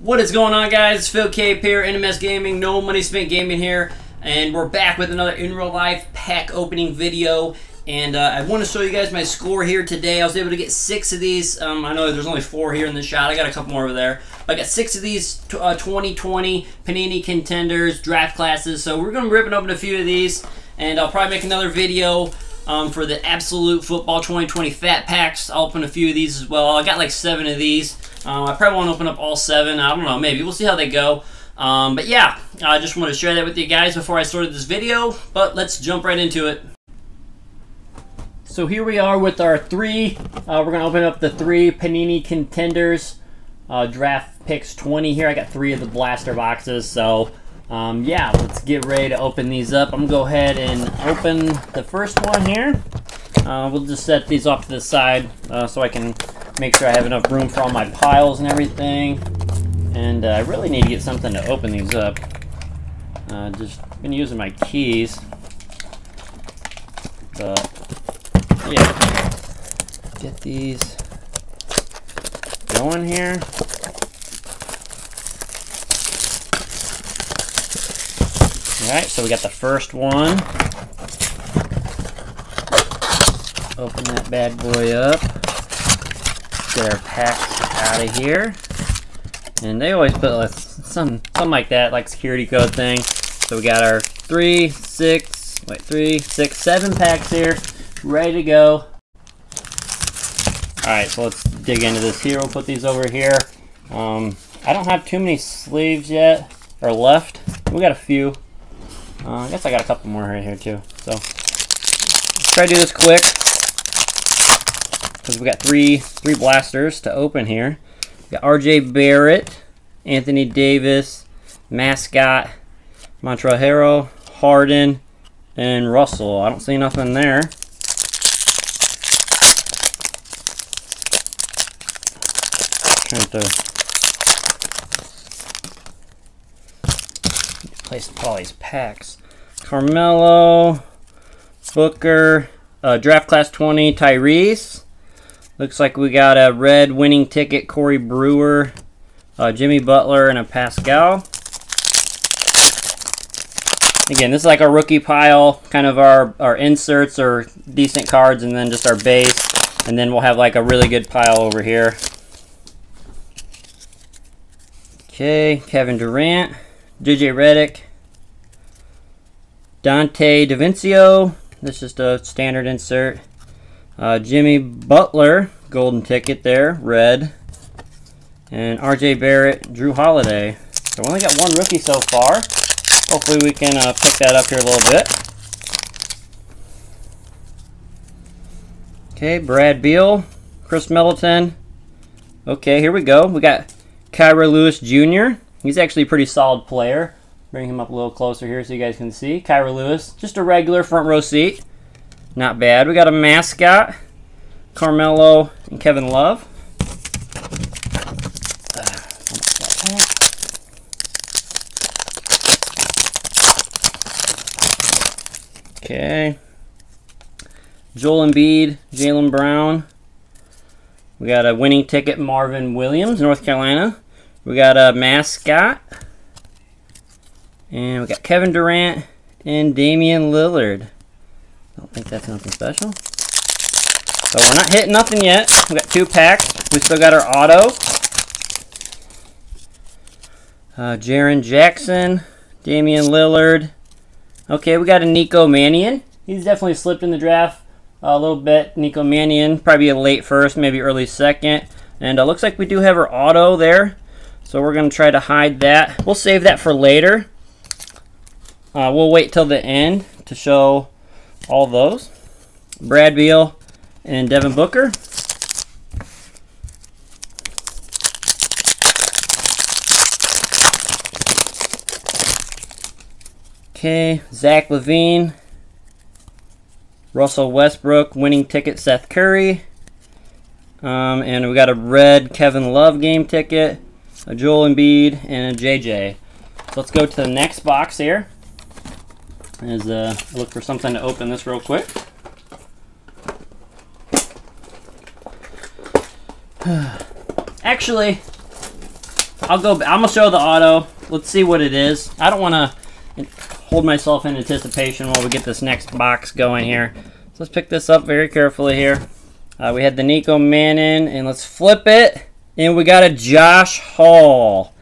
What is going on, guys? Phil Cape here, NMS Gaming, No Money Spent Gaming here, and we're back with another in real life pack opening video. And I want to show you guys my score here today. I was able to get 6 of these. I know there's only 4 here in the shot. I got a couple more over there. But I got 6 of these 2020 Panini Contenders draft classes. So we're going to be ripping open a few of these, and I'll probably make another video for the Absolute Football 2020 Fat Packs. I'll open a few of these as well. I got like 7 of these. I probably won't open up all 7. I don't know. Maybe. We'll see how they go. But yeah, I just wanted to share that with you guys before I started this video. But let's jump right into it. So here we are with our 3. We're going to open up the 3 Panini Contenders Draft Picks 20 here. I got 3 of the blaster boxes, so yeah, let's get ready to open these up. I'm going to go ahead and open the first one here. We'll just set these off to the side so I can make sure I have enough room for all my piles and everything. And I really need to get something to open these up. Just been using my keys. But yeah, get these going here. Alright, so we got the first one. Open that bad boy up. Get our packs out of here. And they always put like, something like that, like security code thing. So we got our 7 packs here. Ready to go. Alright, so let's dig into this here. We'll put these over here. I don't have too many sleeves yet, or left. We got a few. I guess I got a couple more right here too. So, let's try to do this quick, because we got three blasters to open here. We got RJ Barrett, Anthony Davis, Mascot, Montrezl Harrell, Harden, and Russell. I don't see nothing there. Trying to place all these packs. Carmelo, Booker, draft class 20, Tyrese. Looks like we got a red winning ticket, Corey Brewer, Jimmy Butler, and a Pascal. Again, this is like our rookie pile, kind of our inserts or decent cards, and then just our base. And then we'll have like a really good pile over here. Okay, Kevin Durant, JJ Redick, Dante DiVincenzo, this is just a standard insert, Jimmy Butler, golden ticket there, red, and RJ Barrett, Drew Holiday. So we only got one rookie so far. Hopefully we can pick that up here a little bit. Okay, Brad Beal, Chris Middleton. Okay, here we go. We got Kyra Lewis Jr. He's actually a pretty solid player. Bring him up a little closer here so you guys can see. Kyra Lewis, just a regular front row seat. Not bad. We got a Mascot, Carmelo, and Kevin Love. Okay. Joel Embiid, Jaylen Brown. We got a winning ticket, Marvin Williams, North Carolina. We got a Mascot. And we got Kevin Durant and Damian Lillard. Don't think that's nothing special. So we're not hitting nothing yet. We got 2 packs. We still got our auto. Jaren Jackson, Damian Lillard. Okay, we got a Nico Mannion. He's definitely slipped in the draft a little bit. Nico Mannion, probably a late first, maybe early second. And it looks like we do have our auto there. So we're going to try to hide that. We'll save that for later. We'll wait till the end to show all those. Brad Beal and Devin Booker. Okay, Zach LaVine. Russell Westbrook, winning ticket, Seth Curry. And we got a red Kevin Love game ticket, a Joel Embiid, and a JJ. So let's go to the next box here. As I look for something to open this real quick. Actually, I'm gonna show the auto. Let's see what it is. I don't want to hold myself in anticipation while we get this next box going here. So let's pick this up very carefully here. We had the Nico Mannion, and let's flip it. And we got a Josh Hall.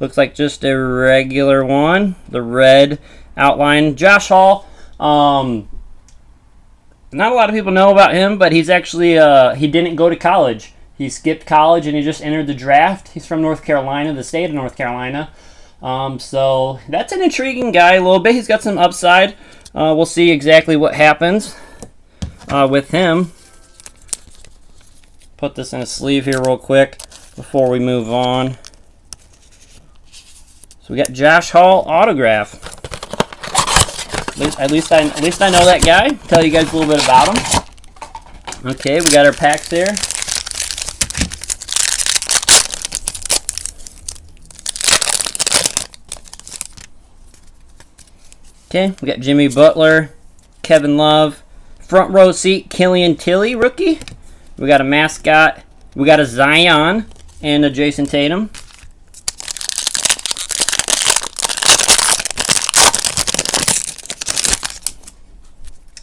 Looks like just a regular one. The red outline. Josh Hall. Not a lot of people know about him, but he's actually, he didn't go to college. He skipped college and he just entered the draft. He's from North Carolina, the state of North Carolina. So that's an intriguing guy a little bit. He's got some upside. We'll see exactly what happens with him. Put this in a sleeve here real quick before we move on. So we got Josh Hall autograph. At least I know that guy. Tell you guys a little bit about him. Okay, we got our packs there. Okay, we got Jimmy Butler, Kevin Love, front row seat Killian Tilly rookie. We got a mascot. We got a Zion and a Jason Tatum.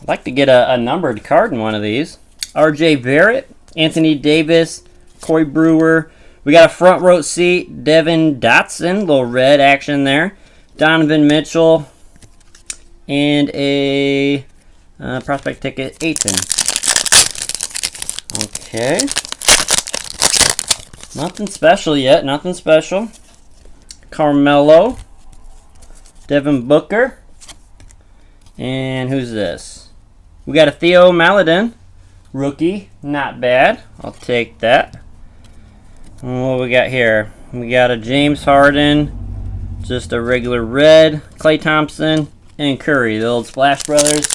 I'd like to get a numbered card in one of these. RJ Barrett, Anthony Davis, Corey Brewer. We got a front row seat Devin Dotson, little red action there. Donovan Mitchell and a prospect ticket Aiton. Okay, nothing special yet, nothing special. Carmelo, Devin Booker, and who's this? We got a Theo Maledon, rookie, not bad, I'll take that. And what we got here? We got a James Harden, just a regular red, Klay Thompson, and Curry, the old Splash Brothers.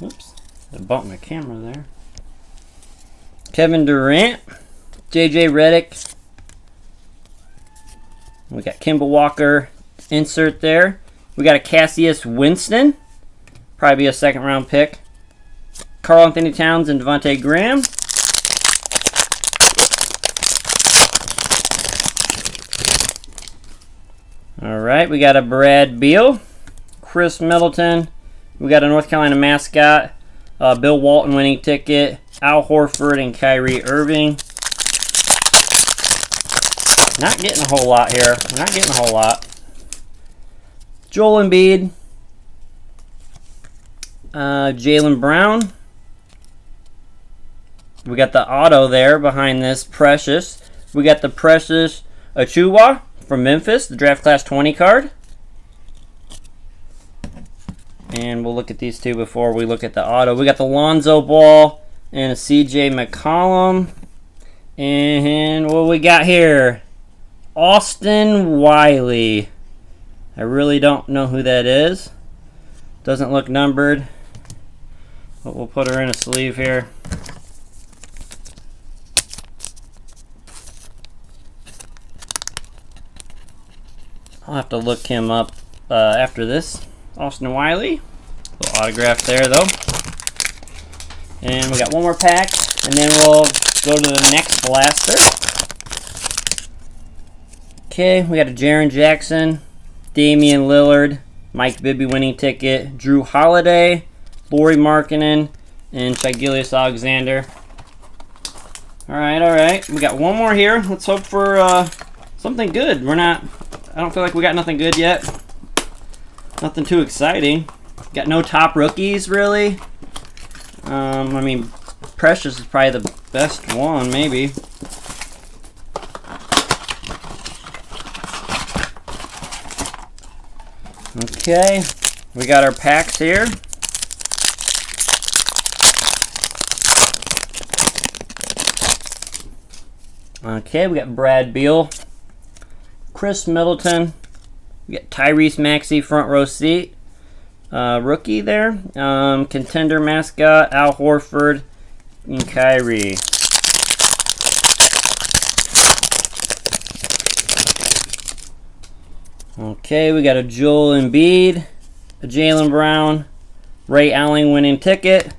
Oops, I bumped my camera there. Kevin Durant, JJ Redick. We got Kemba Walker insert there. We got a Cassius Winston, probably be a second round pick. Karl Anthony Towns and Devontae Graham. All right, we got a Brad Beal, Chris Middleton. We got a North Carolina mascot, Bill Walton winning ticket, Al Horford and Kyrie Irving. Not getting a whole lot here. Not getting a whole lot. Joel Embiid, Jaylen Brown. We got the auto there behind this Precious. We got the Precious Achiuwa from Memphis, the draft class 20 card. And we'll look at these two before we look at the auto. We got the Lonzo Ball and a CJ McCollum. And what we got here? Austin Wiley. I really don't know who that is. Doesn't look numbered. But we'll put her in a sleeve here. I'll have to look him up after this. Austin Wiley, little autograph there though. And we got one more pack, and then we'll go to the next blaster. Okay, we got a Jaren Jackson, Damian Lillard, Mike Bibby winning ticket, Drew Holiday, Lauri Markkanen, and Shai Alexander. Alright, alright. We got one more here. Let's hope for something good. I don't feel like we got nothing good yet. Nothing too exciting. Got no top rookies, really. I mean, Precious is probably the best one, maybe. Okay, we got our packs here. Okay, we got Brad Beal, Chris Middleton. We got Tyrese Maxey, front row seat, rookie there. Contender mascot, Al Horford, and Kyrie. Okay, we got a Joel Embiid, a Jaylen Brown, Ray Allen winning ticket,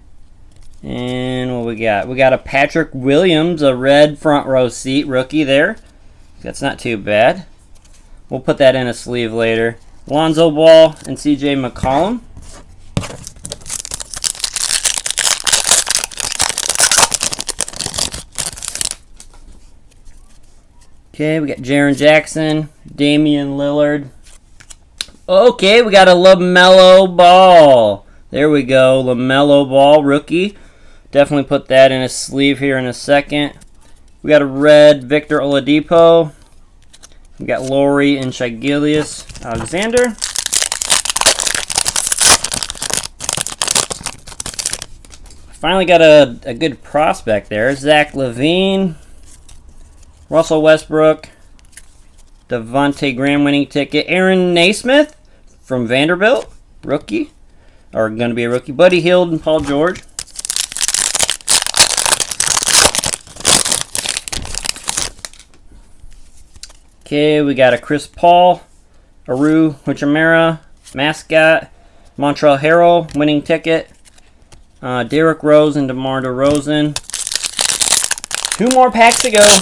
And what we got? We got a Patrick Williams, a red front row seat rookie there. That's not too bad. We'll put that in a sleeve later. Lonzo Ball and CJ McCollum. Okay, we got Jaren Jackson, Damian Lillard. Okay, we got a LaMelo Ball. There we go, LaMelo Ball, rookie. Definitely put that in a sleeve here in a second. We got a red Victor Oladipo. We got Laurie and Shagilius Alexander. Finally got a good prospect there, Zach LaVine. Russell Westbrook, Devontae Graham winning ticket, Aaron Naismith from Vanderbilt, rookie, or going to be a rookie, Buddy Hield and Paul George. Okay, we got a Chris Paul, Aru Huchimera, mascot, Montrezl Harrell winning ticket, Derrick Rose and DeMar DeRozan. Two more packs to go.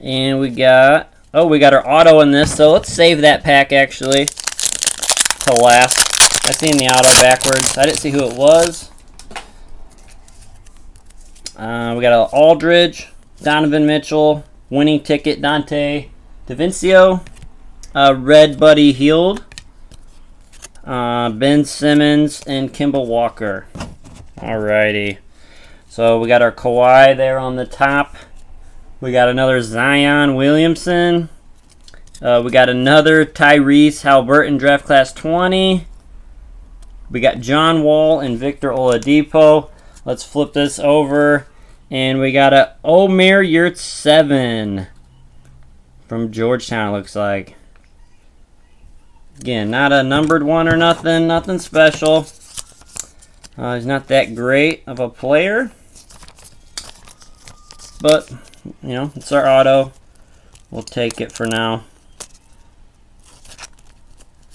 And we got, oh, we got our auto in this, so let's save that pack actually to last. I seen the auto backwards. I didn't see who it was. We got an Aldridge, Donovan Mitchell, winning ticket, Dante DiVincenzo, red Buddy Hield, Ben Simmons, and Kemba Walker. Alrighty. So we got our Kawhi there on the top. We got another Zion Williamson. We got another Tyrese Haliburton draft class 20. We got John Wall and Victor Oladipo. Let's flip this over. And we got a Omer Yurt7 from Georgetown, looks like. Again, not a numbered one or nothing. Nothing special. He's not that great of a player. But, you know, it's our auto. We'll take it for now.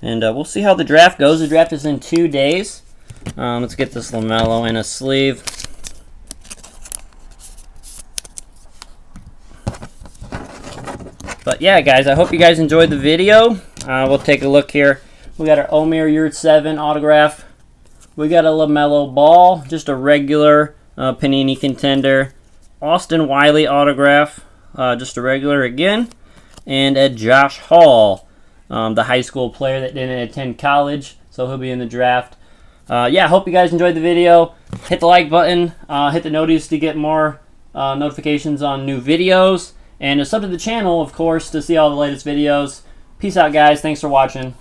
And we'll see how the draft goes. The draft is in 2 days. Let's get this LaMelo in a sleeve. But yeah, guys, I hope you guys enjoyed the video. We'll take a look here. We got our Omer Yurt7 autograph. We got a LaMelo Ball, just a regular Panini Contender. Austin Wiley autograph, just a regular again, and a Josh Hall, the high school player that didn't attend college, so he'll be in the draft. Yeah, hope you guys enjoyed the video. Hit the like button, hit the notice to get more notifications on new videos, and sub to the channel, of course, to see all the latest videos. Peace out, guys. Thanks for watching.